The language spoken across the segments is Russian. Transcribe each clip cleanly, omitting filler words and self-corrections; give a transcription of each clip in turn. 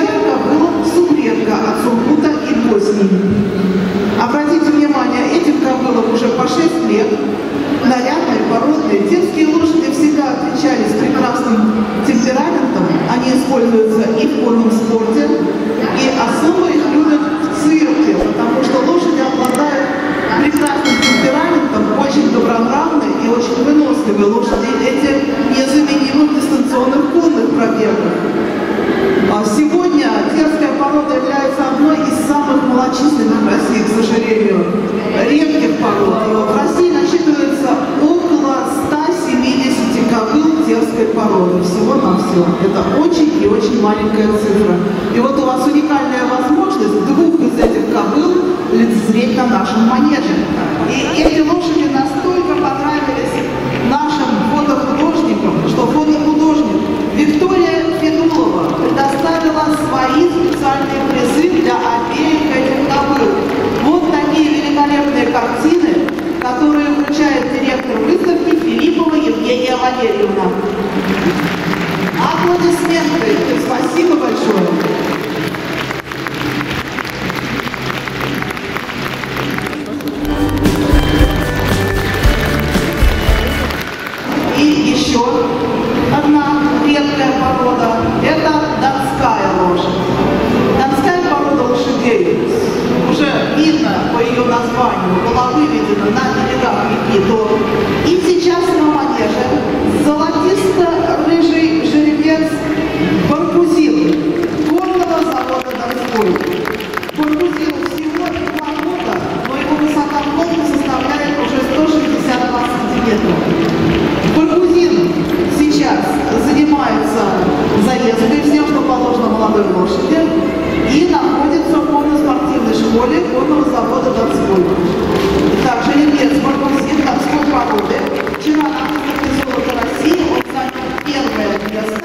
Веранка был субредка от Сургута и Боснии. Обратите внимание, этим кобылам уже по 6 лет. Нарядные, породные, детские лошади всегда отличались прекрасным темпераментом. Они используются и в конном спорте, и особо их любят в цирке, потому что лошади обладают прекрасным темпераментом, очень добронравны и очень выносливы. Лошади эти незаменимы в дистанционных конных пробегах. Сегодня терская порода является одной из самых малочисленных в России, к сожалению, редких пород. В России насчитывается около 170 кобыл терской породы всего-навсего. Это очень и очень маленькая цифра. И вот у вас уникальная возможность двух из этих кобыл лицезреть на нашем манеже. И эти лошади настолько понравились нашим фотохудожникам, что фотохудожник Виктория Федулова предоставила свои специальные призы для обеих этих кобыл. Вот такие великолепные картины, которые вручает директор выставки Филиппова Евгения Валерьевна. Аплодисменты. Спасибо большое. И еще одна редкая порода – это донская лошадь. Донская порода лошадей уже видно по ее названию, была выведена на берегах реки Дон. И сейчас на манеже золотисто-рыжий жеребец Баргузин, горного завода Донской. Баргузин всего 2 года, но его высота в полку составляет уже 162 сантиметра. Баргузин сейчас занимается заездкой, всем, что положено молодой лошади, и находится в конно-спортивной школе конного завода Донской. Также жеребец Баргузин донской породы. Вчера на выставке «Золото России» он занял 1-е место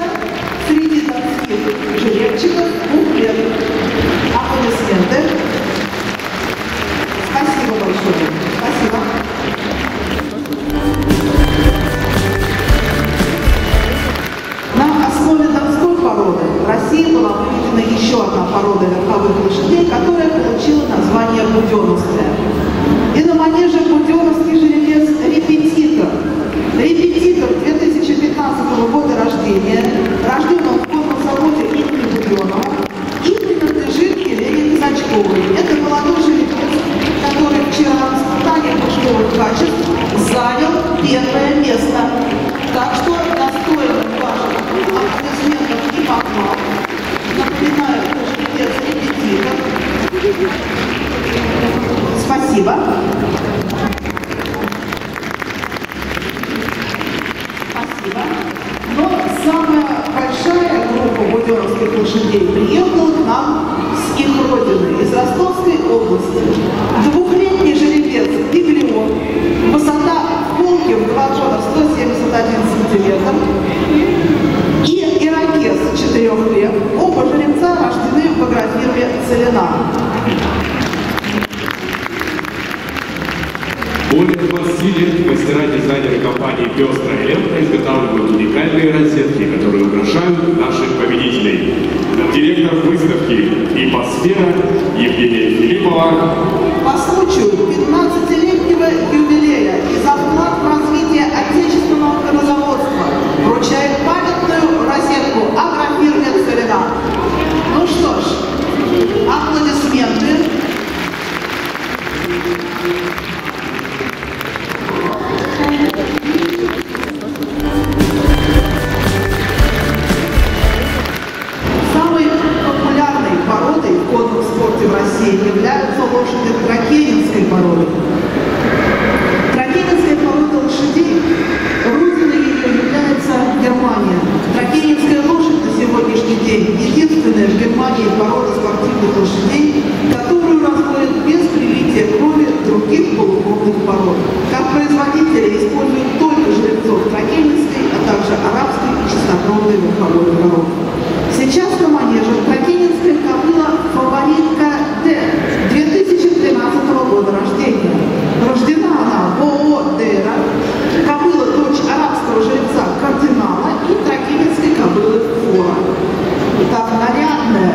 среди донских жеребчиков 2 лет. Аплодисменты. Спасибо большое. Спасибо. В России была выведена еще одна порода верховых лошадей, которая получила название буденовская. И на манеже буденовский жеребец Репетитор. Репетитор 2015 года рождения, рожден в конном заводе имени Буденова и принадлежит Елене Казачковой. Это молодой жеребец, который вчера в испытании мужского качеств занял 1-е место. Так что достоин вашего аплодисментов и похвал. Напоминаю, что жеребец Репетитор. Спасибо. Спасибо. Но самая большая группа буденовских лошадей приехала к нам с их родины, из Ростовской области. 2-летний жеребец Биглион, высота полки в 2 года 171 сантиметр, и ирокез 4 лет. Оба жеребца рождены в багратине Целина. Более 20 лет мастера-дизайнеры компании «Пестрая лента» изготавливают уникальные розетки, которые украшают наших победителей. Директор выставки «Ипосфера» Евгения Филиппова. По случаю 15-летнего юбилея и за вклад в развитие отечественного конозаводства вручает памятную розетку «Агрофирме Целина». Ну что ж, аплодисменты. Самой популярной породой в конном спорте в России являются лошади тракенинской породы. Тракенинская порода лошадей, родиной ее является Германия. Тракенинская лошадь на сегодняшний день единственная в Германии порода спортивных лошадей, которую разводят без привития крови других полукровных пород. Как производители используют только жеребцов тракенинской, а также арабской и чистокровной верховой пород. Сейчас на манеже тракенинская кобыла фаворитка Д 2013 года рождения. Рождена она в ООО «Дера», кобыла дочь арабского жеребца Кардинала и тракенинской кобылы Фора. Так, нарядная,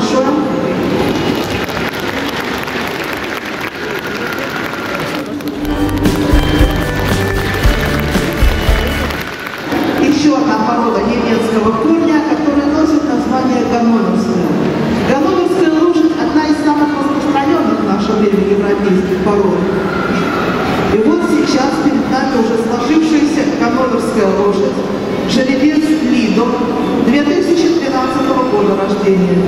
большое. Еще одна порода немецкого корня, которая носит название ганоновская. Ганоновская лошадь – одна из самых распространенных в наше время европейских пород. И вот сейчас перед нами уже сложившаяся ганоновская лошадь. Жеребец Лидо, 2013 года рождения.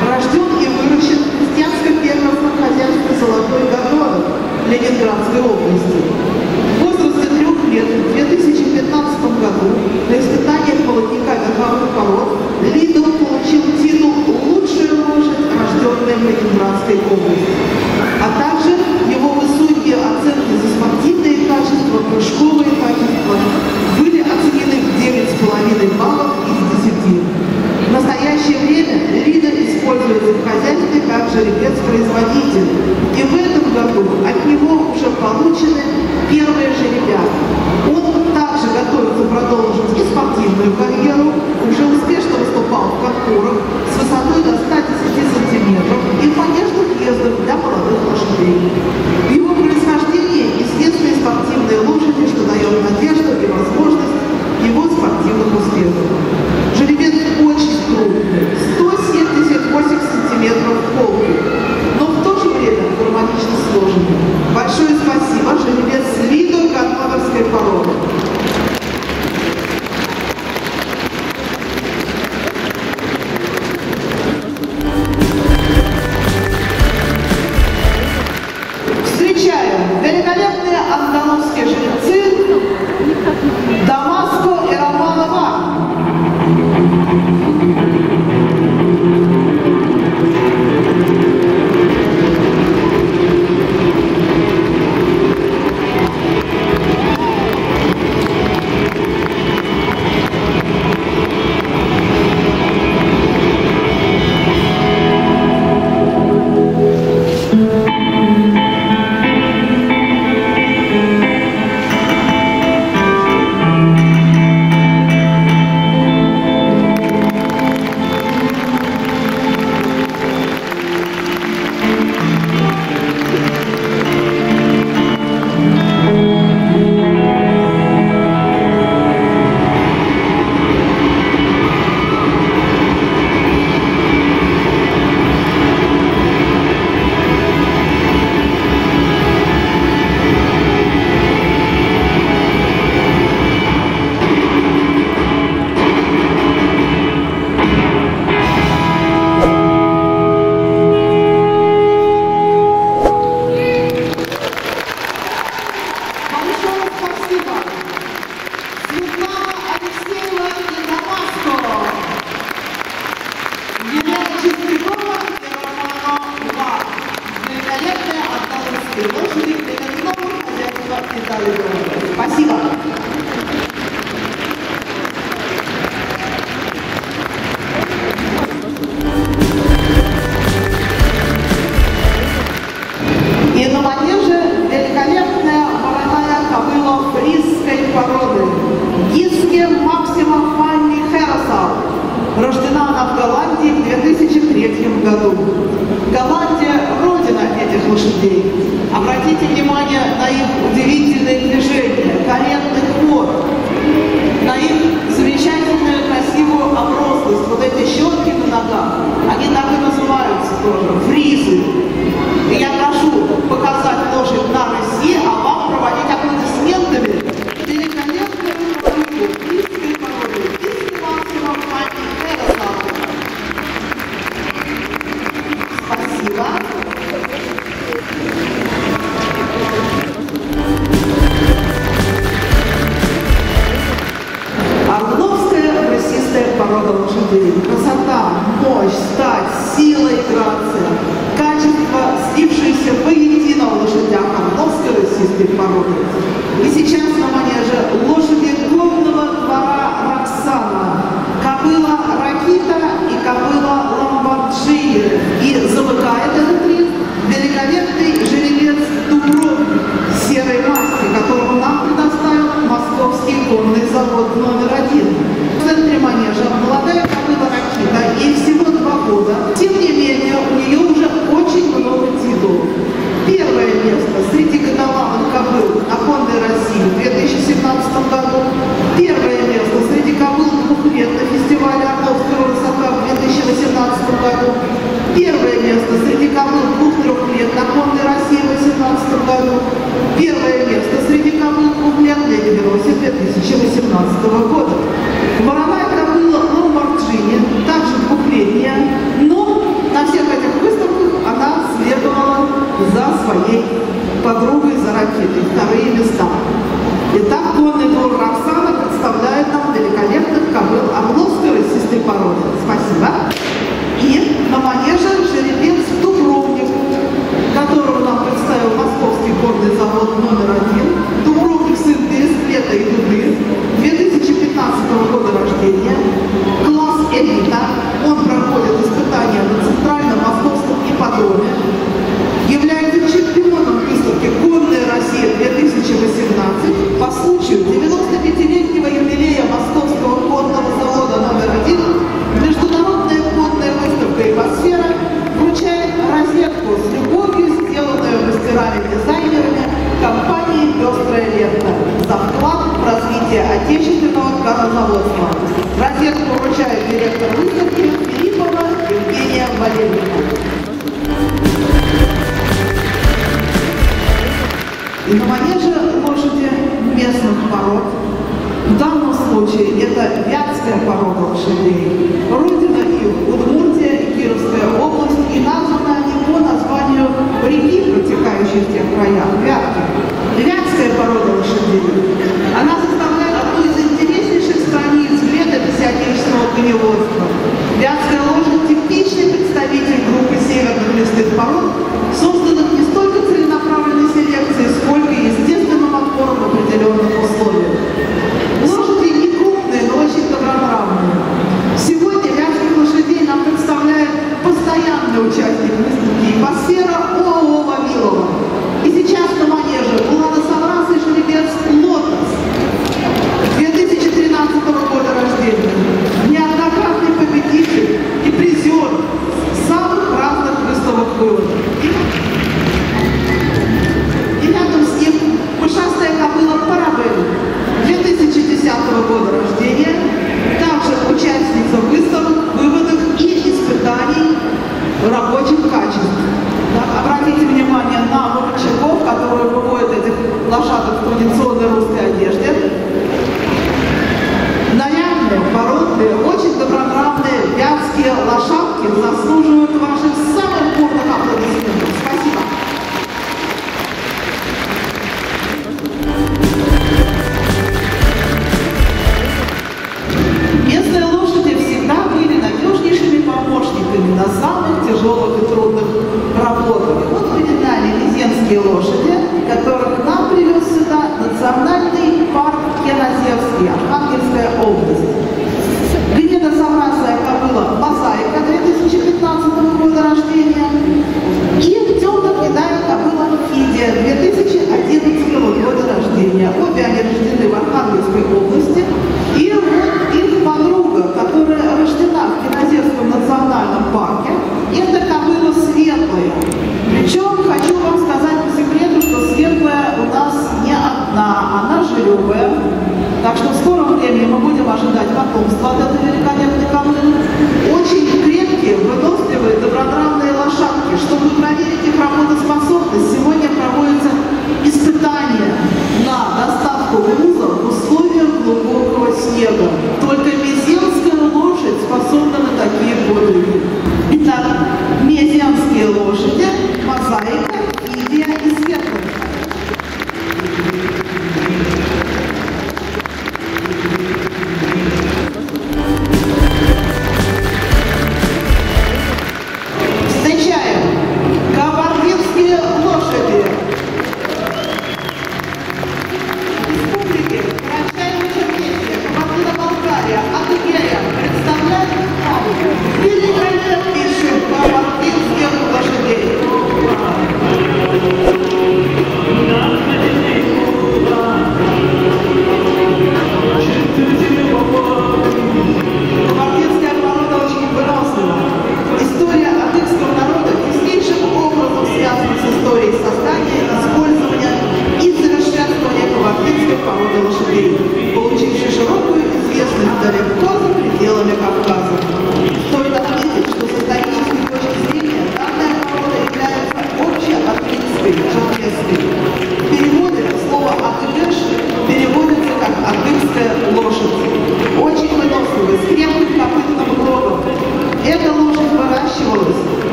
Рожден и выращен в крестьянско-фермерском хозяйстве Золотой Ганоновой Ленинградской области. В возрасте 3 лет в 2015 году на испытаниях молодняка верховых пород Лидо получил титул «Лучшая лошадь, рожденная в Ленинградской области», а также его высокие оценки за спортивные качества, прыжковые качества были оценены в 9,5 баллов из 10. В настоящее время Лидо используется в хозяйстве как жеребец-производитель. И в этом году от него уже получены первые жеребята. Он также готовится продолжить и спортивную карьеру, уже успешно выступал в конкурсах с высотой до 110 сантиметров и поддержных ездов для молодых лошадей. В его происхождении естественные спортивные лошади, что дает надежду и возможность его спортивных успехов. Жеребец очень крупный, 178 сантиметров полный, но в то же время гармонично сложенный. Большое спасибо, жеребец Лидо гановерской породы. Встречаем великолепные андалузские жеребцы Дамаско и спасибо. И на манеже великолепная вороная кобыла фризской породы Гиске Максима Фанни Херосал. Рождена она в Голландии в 2003 году. Голландия – родина этих лошадей. Обратите внимание на их удивительные движения, коленных ход, на их замечательную красивую оброслость. Вот эти щетки на ногах, они так и называются тоже – фризы. И я прошу показать лошадь на Руси, а вам проводить аплодисментами. Красота, мощь, стать, сила и грация. Качество, слившееся воедино в лошадях орловской российской породы. И сейчас на манеже лошади горного двора Роксана, кобыла Ракита и кобыла Ламборджини. И замыкает этот ряд великолепный жеребец Дубровник серой масти, которого нам предоставил Московский конный завод №1. В центре манежа молодая кобыла Ракита, ей всего 2 года. Тем не менее, И на манеже лошади местных пород, в данном случае это вятская порода лошадей, родина их Удмуртия и Кировская область, и названы они по названию реки, протекающей в тех краях, Вятки. Вятская порода лошадей, она составляет одну из интереснейших страниц летописи отечественного коневодства. Вятская лошадь – типичный представитель группы северных лесных пород, созданных не столько целенаправленной селекцией, сколько естественным отбором в определенных условиях. Лошади не крупные, но очень добронравные. Сегодня вятских лошадей нам представляет постоянный участник выставки «Ипосфера» ОАО «Вавилова». И сейчас на манеже Улана Савраса и жеребец «Лотос» 2013 года рождения. Неоднократный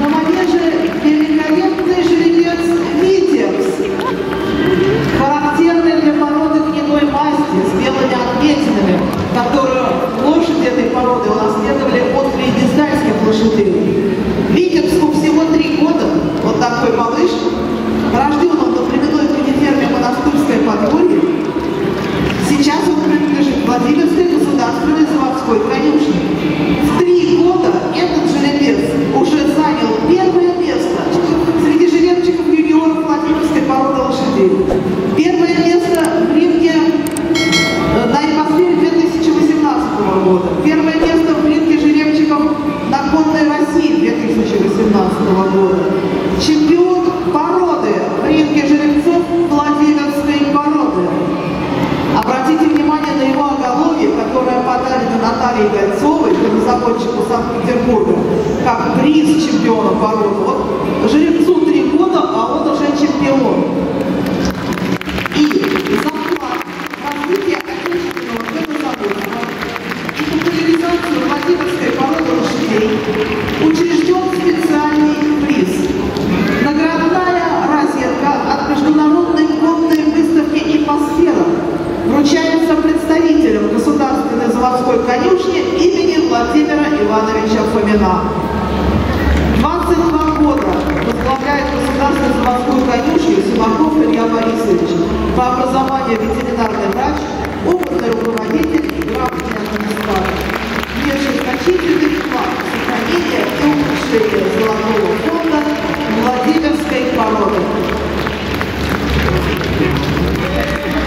На манеже великолепный жеребец «Витебс», характерный для породы гнедой масти с белыми отметинами, которую лошади этой породы унаследовали от фриедистальских лошадей. Витебску всего 3 года, вот такой малыш, рожден он на племенной ферме «Монастырское подворье». Сейчас он принадлежит Владимирской государственной заводской конюшне. В 3 года этот жеребец уже занял 1-е место среди жеребчиков-юниоров Владимирской породы лошадей. 1-е место в ринге на Ипосфере 2018 года. 1-е место в ринге жеребчиков на конной России 2018 года. Чемпион породы в ринге жеребцов Владимирской породы. Обратите внимание на его оголовье, которое подарено Наталье Гольцовой, конезаводчику Санкт-Петербурга, как приз чемпиона породы. Вот жеребцу 3 года, а он уже чемпион. И за вклад в развитие отечественного конезаводства и популяризацию владимирской породы лошадей учрежден специальный приз. Наградная розетка от международной конной выставки «Ипосфера» вручается представителям Государственной заводской конюшни имени Владимира Ивановича Фомина. 22 года возглавляет Государственную заводскую конюшню Симаков Илья Борисович, по образованию ветеринарный врач, опытный руководитель и грамотный администратор, внесший значительный вклад в сохранение и улучшение золотого фонда Владимирской породы.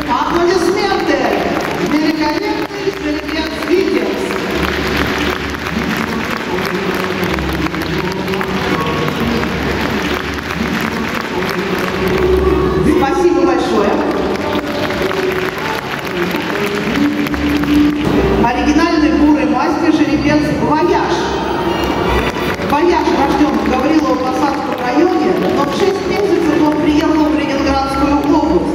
Аплодисменты! Великолепный жеребец «Витебс». Спасибо большое. Оригинальный бурый мастер жеребец «Вояж». «Вояж» рожден в Гаврилово-Посадском районе, но в 6 месяцев он приехал в Ленинградскую область.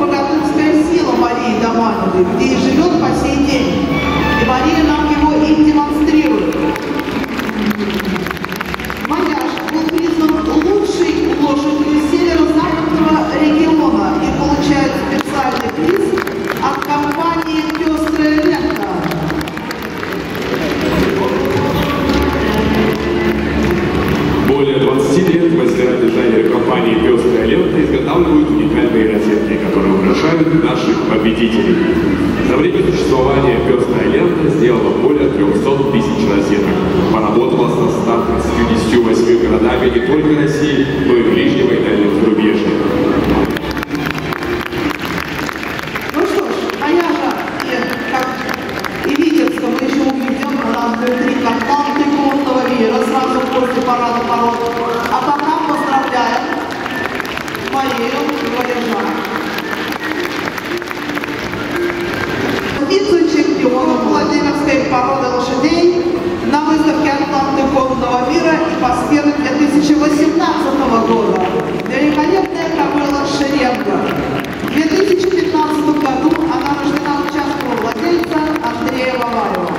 Богатырская сила Марии Домановой, где и живет по сей день. И Мария нам его и демонстрирует. «Вояж» был признан лучшей лошадью северо-западного региона и получает специальный приз от компании «Пестрая лента». Более 20 лет мастера дизайнера компании «Пестрая лента» изготавливают уникальные розетки, которые украшают наших победителей. За время существования «Пестрая лента» сделала более 300 000 розеток. Поработала со 158 городами не только России, но и ближнего и дальнего зарубежья. Ну что ж, «Вояжа» и «Витебска» мы еще увидим, у нас внутри контакты конного мира сразу после парада пород. А пока поздравляем Марию Валежа, вице-чемпиона Владимирской породы лошадей на выставке «Атланты конного мира» и «Ипосферы» 2018 года. Великолепная кобыла «Шеренга». В 2015 году она рождена в частного владельца Андрея Валаева.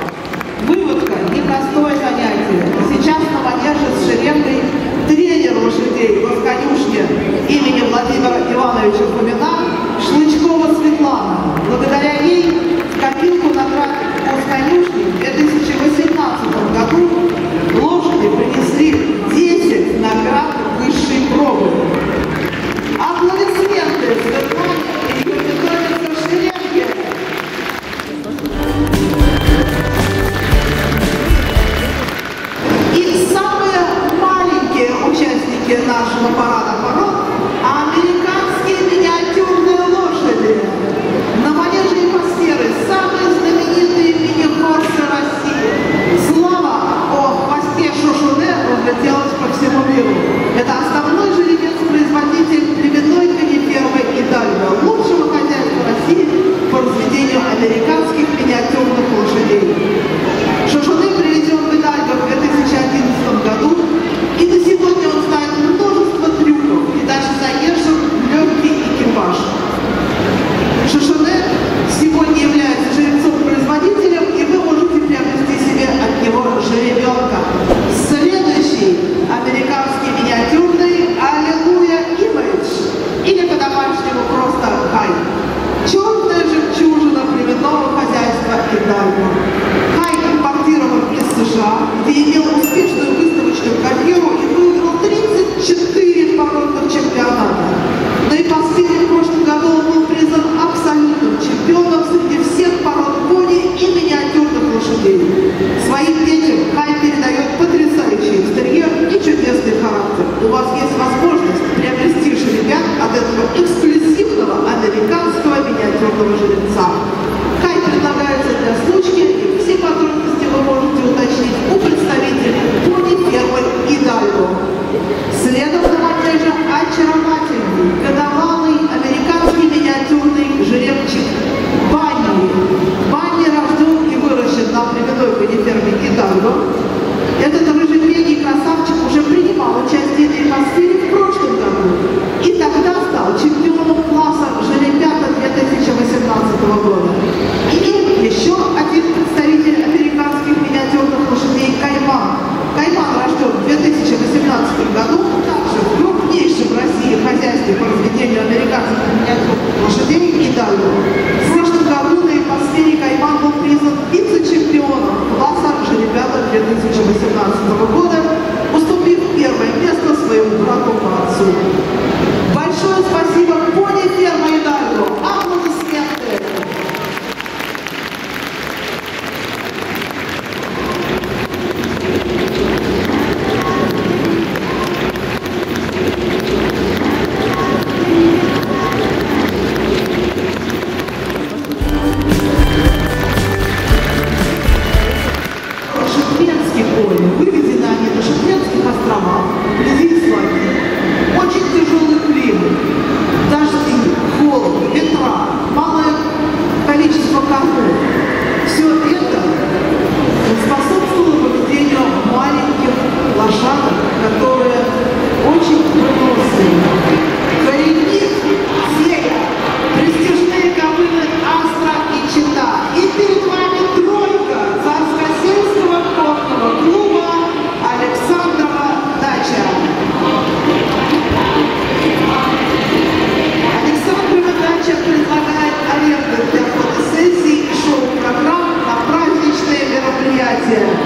Выводка – непростое занятие. Сейчас на манеже с «Шеренгой» тренер лошадей в конюшне имени Владимира Ивановича Фомина Шлычкова Светлана. Благодаря ей в копилку наград госконюшни в 2018 году лошади принесли 10 наград высшей пробы. Аплодисменты Светлане и ее питомицу «Шеренге». И самые маленькие участники нашего парада пород – американские миниатюрные лошади. На манеже «Ипосферы» самые знаменитые мини-хорсы Своим детям Хай передает потрясающее интерьер и чудесный характер. У вас есть возможность приобрести жеребят от этого эксклюзивного американского миниатюрного жеребца. Хай предлагается для случки, и все подробности вы можете уточнить у представителей Пони, Фермы и Дайго. Следом на манеже очаровательный, годовалый американский миниатюрный жеребчик Банни. Банни рожден и выращен на племенной Ферме и Дайго. Этот рыжий красавчик уже принимал участие в Лейкосфере в прошлом году и тогда стал чемпионом класса жеребята 2018 года. И еще один представитель американских миниатюрных лошадей Кайман. Кайман рожден в 2018 году, также в крупнейшем в России хозяйстве по разведению американских миниатюрных лошадей и Дайго. В прошлом году на Лейкосфере Кайман был признан вице-чемпионом класса жеребята 2018 года, уступив первое место своему брату по отцу. Большое спасибо Пони, Ферме и Дайго. Аплодисменты! Yeah.